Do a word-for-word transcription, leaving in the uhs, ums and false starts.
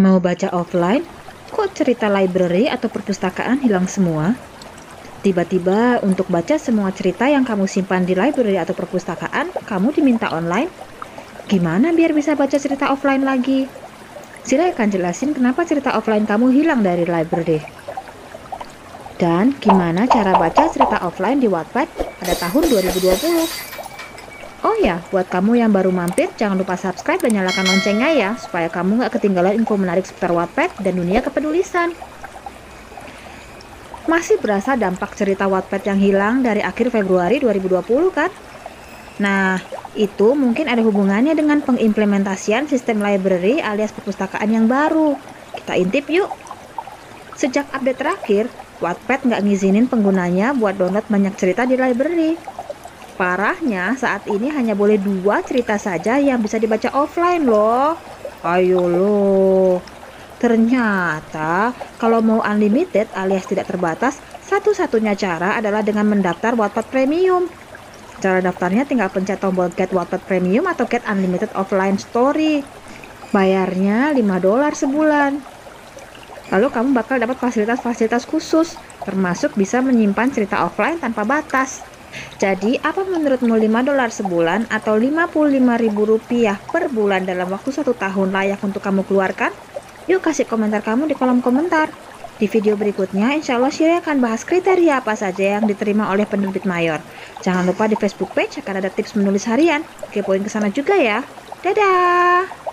Mau baca offline? Kok cerita library atau perpustakaan hilang semua? Tiba-tiba untuk baca semua cerita yang kamu simpan di library atau perpustakaan, kamu diminta online? Gimana biar bisa baca cerita offline lagi? Silahkan jelasin kenapa cerita offline kamu hilang dari library. Dan gimana cara baca cerita offline di Wattpad pada tahun dua ribu dua puluh? Oh ya, buat kamu yang baru mampir, jangan lupa subscribe dan nyalakan loncengnya ya, supaya kamu nggak ketinggalan info menarik seputar Wattpad dan dunia kepenulisan. Masih berasa dampak cerita Wattpad yang hilang dari akhir Februari dua ribu dua puluh kan? Nah, itu mungkin ada hubungannya dengan pengimplementasian sistem library alias perpustakaan yang baru. Kita intip yuk! Sejak update terakhir, Wattpad nggak ngizinin penggunanya buat download banyak cerita di library. Parahnya, saat ini hanya boleh dua cerita saja yang bisa dibaca offline loh. Ayo loh. Ternyata, kalau mau unlimited alias tidak terbatas, satu-satunya cara adalah dengan mendaftar Wattpad Premium. Cara daftarnya tinggal pencet tombol Get Wattpad Premium atau Get Unlimited Offline Story. Bayarnya lima dolar sebulan. Lalu kamu bakal dapat fasilitas-fasilitas khusus, termasuk bisa menyimpan cerita offline tanpa batas. Jadi, apa menurutmu lima dolar sebulan atau lima puluh lima ribu rupiah per bulan dalam waktu satu tahun layak untuk kamu keluarkan? Yuk kasih komentar kamu di kolom komentar. Di video berikutnya, insya Allah Shirley akan bahas kriteria apa saja yang diterima oleh penerbit mayor. Jangan lupa di Facebook page akan ada tips menulis harian. Kepoin kesana juga ya. Dadah!